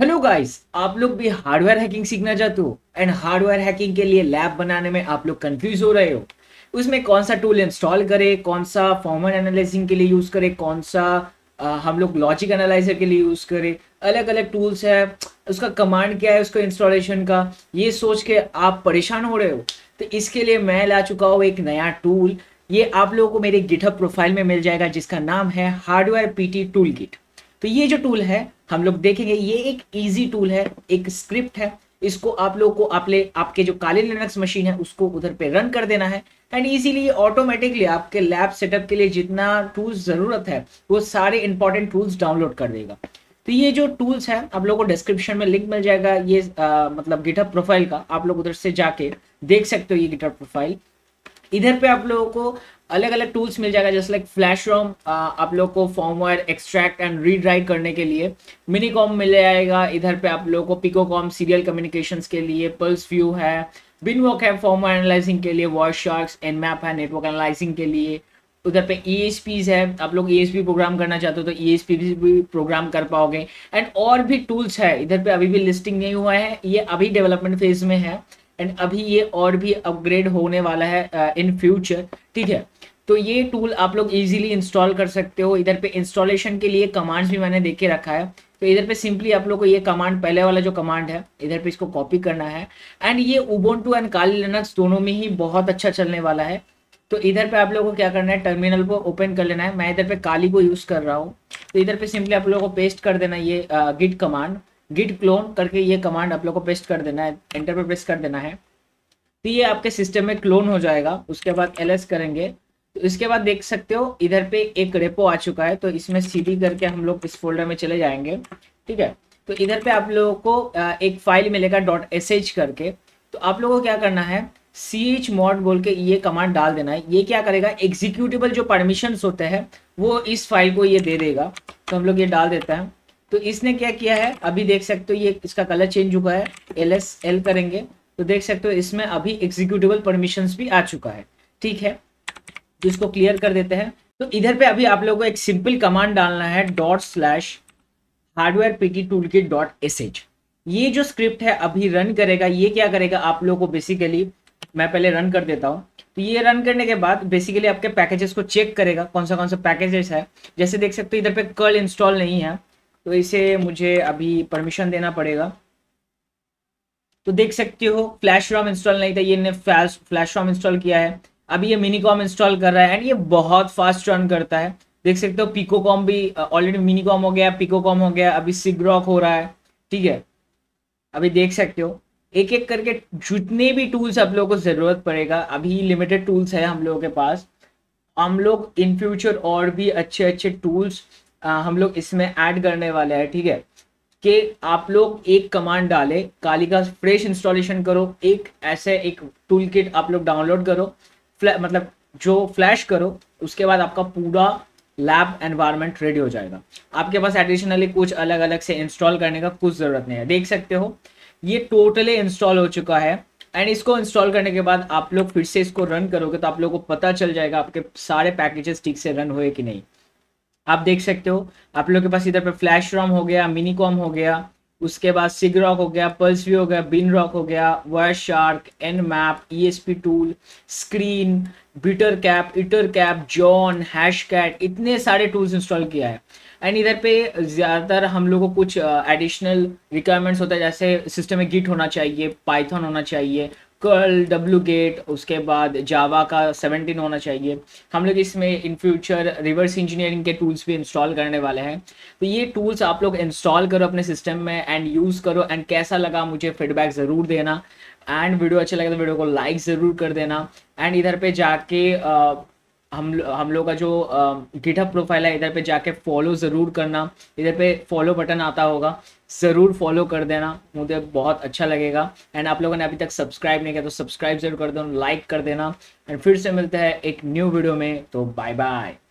Hello guys, आप लोग भी हार्डवेयर हैकिंग सीखना चाहते हो एंड हार्डवेयर हैकिंग के लिए लैब बनाने में आप लोग कंफ्यूज हो रहे हो, उसमें कौन सा टूल इंस्टॉल करे, कौन सा फॉर्मल एनालाइजिंग के लिए यूज़ करे, कौन सा हम लोग लॉजिक एनालाइजर के लिए यूज़ करें, अलग अलग टूल्स है, उसका कमांड क्या है, उसका इंस्टॉलेशन का, ये सोच के आप परेशान हो रहे हो। तो इसके लिए मैं ला चुका हूँ एक नया टूल। ये आप लोगों को मेरे गिटहब प्रोफाइल में मिल जाएगा जिसका नाम है हार्डवेयर पीटी टूलकिट। तो ये जो टूल है हम लोग देखेंगे, ये एक इजी टूल है, एक स्क्रिप्ट है। इसको आप लोगों को आपके जो काली लिनक्स मशीन है उसको उधर पे रन कर देना है एंड इजीली ऑटोमेटिकली आपके लैब सेटअप के लिए जितना टूल्स ज़रूरत है वो सारे इंपॉर्टेंट टूल्स डाउनलोड कर देगा। तो ये जो टूल्स है आप लोगों को डिस्क्रिप्शन में लिंक मिल जाएगा, ये मतलब गिटहब प्रोफाइल का, आप लोग उधर से जाके देख सकते हो। ये गिटहब प्रोफाइल, इधर पे आप लोगों को अलग अलग टूल्स मिल जाएगा, जैसे लाइक फ्लैशरॉम आप लोग को firmware extract and read write करने के लिए, मिनीकॉम मिल जाएगा, इधर पे आप लोगों को पिकोकॉम सीरियल कम्युनिकेशंस के लिए, पल्सव्यू है, बिनवॉक है फॉर्मवेयर एनालाइजिंग के लिए, वायरशार्क, एनमैप है नेटवर्क एनालाइजिंग के लिए, उधर पे ESPs है, आप लोग ESP प्रोग्राम करना चाहते हो तो ESP भी प्रोग्राम कर पाओगे एंड और भी टूल्स है। इधर पे अभी भी लिस्टिंग नहीं हुआ है, ये अभी डेवलपमेंट फेज में है एंड अभी ये और भी अपग्रेड होने वाला है इन फ्यूचर, ठीक है। तो ये टूल आप लोग इजीली इंस्टॉल कर सकते हो। इधर पे इंस्टॉलेशन के लिए कमांड्स भी मैंने देके रखा है। तो इधर पे सिंपली आप लोग को ये कमांड, पहले वाला जो कमांड है इधर पे इसको कॉपी करना है एंड ये उबुंटू एंड काली लिनक्स दोनों में ही बहुत अच्छा चलने वाला है। तो इधर पे आप लोग को क्या करना है, टर्मिनल को ओपन कर लेना है। मैं इधर पे काली को यूज़ कर रहा हूँ, तो इधर पे सिंपली आप लोग को पेस्ट कर देना ये गिट कमांड, गिट क्लोन करके ये कमांड आप लोग को पेस्ट कर देना है, एंटर पर प्रेस कर देना है। तो ये आपके सिस्टम में क्लोन हो जाएगा। उसके बाद एलएस करेंगे, तो इसके बाद देख सकते हो इधर पे एक रेपो आ चुका है। तो इसमें सीडी करके हम लोग इस फोल्डर में चले जाएंगे, ठीक है। तो इधर पे आप लोगों को एक फाइल मिलेगा .sh करके। तो आप लोगों को क्या करना है, chmod बोल के ये कमांड डाल देना है। ये क्या करेगा, एग्जीक्यूटिबल जो परमिशंस होते हैं वो इस फाइल को ये दे देगा। तो हम लोग ये डाल देते हैं। तो इसने क्या किया है, अभी देख सकते हो ये इसका कलर चेंज हुआ है। LSL करेंगे तो देख सकते हो इसमें अभी एग्जीक्यूटिबल परमिशंस भी आ चुका है, ठीक है। तो इसको क्लियर कर देते हैं। तो इधर पे अभी आप लोगों को एक सिंपल कमांड डालना है ./hardwarept toolkit.sh। ये जो स्क्रिप्ट है अभी रन करेगा, ये क्या करेगा आप लोगों को बेसिकली, मैं पहले रन कर देता हूँ। तो ये रन करने के बाद बेसिकली आपके पैकेजेस को चेक करेगा, कौन सा पैकेजेस है। जैसे देख सकते हो इधर पे कर्ल इंस्टॉल नहीं है, तो इसे मुझे अभी परमिशन देना पड़ेगा। तो देख सकते हो फ्लैशरॉम इंस्टॉल नहीं था, ये ने फ्लैशरॉम इंस्टॉल किया है। अभी ये मिनीकॉम इंस्टॉल कर रहा है एंड ये बहुत फास्ट रन करता है, देख सकते हो। पिकोकॉम भी ऑलरेडी, मिनीकॉम हो गया, पिकोकॉम हो गया, अभी सिग्रॉक हो रहा है, ठीक है। अभी देख सकते हो एक एक करके जितने भी टूल्स आप लोगों को ज़रूरत पड़ेगा, अभी लिमिटेड टूल्स है हम लोगों के पास। हम लोग इन फ्यूचर और भी अच्छे अच्छे टूल्स हम लोग इसमें ऐड करने वाले हैं, ठीक है। कि आप लोग एक कमांड डालें, काली का फ्रेश इंस्टॉलेशन करो, एक ऐसे एक टूल किट आप लोग डाउनलोड करो, मतलब जो फ्लैश करो, उसके बाद आपका पूरा लैब एनवायरनमेंट रेडी हो जाएगा। आपके पास एडिशनली कुछ अलग अलग से इंस्टॉल करने का कुछ ज़रूरत नहीं है। देख सकते हो ये टोटली इंस्टॉल हो चुका है एंड इसको इंस्टॉल करने के बाद आप लोग फिर से इसको रन करोगे तो आप लोगों को पता चल जाएगा आपके सारे पैकेजेस ठीक से रन हुए कि नहीं। आप देख सकते हो आप लोगों के पास इधर पे फ्लैशरॉम हो गया, मिनीकॉम हो गया, उसके बाद सिगरॉक हो गया, पल्सव्यू हो गया, बिनरॉक हो गया, Wireshark, Nmap, ESP tool, screen, Bettercap, Ettercap, John, Hashcat, इतने सारे टूल्स इंस्टॉल किया है। एंड इधर पे ज़्यादातर हम लोगों को कुछ एडिशनल रिक्वायरमेंट्स होता है, जैसे सिस्टम में गिट होना चाहिए, पाइथन होना चाहिए, कर्ल, wget, उसके बाद जावा का 17 होना चाहिए। हम लोग इसमें इन फ्यूचर रिवर्स इंजीनियरिंग के टूल्स भी इंस्टॉल करने वाले हैं। तो ये टूल्स आप लोग इंस्टॉल करो अपने सिस्टम में एंड यूज़ करो एंड कैसा लगा मुझे फीडबैक ज़रूर देना एंड वीडियो अच्छा लगा तो वीडियो को लाइक ज़रूर कर देना। एंड इधर पे जाके हम लोग का जो गिटहब प्रोफाइल है इधर पे जाके फॉलो ज़रूर करना, इधर पे फॉलो बटन आता होगा, ज़रूर फॉलो कर देना, मुझे बहुत अच्छा लगेगा। एंड आप लोगों ने अभी तक सब्सक्राइब नहीं किया तो सब्सक्राइब ज़रूर कर दो, लाइक कर देना एंड फिर से मिलते हैं एक न्यू वीडियो में। तो बाय बाय।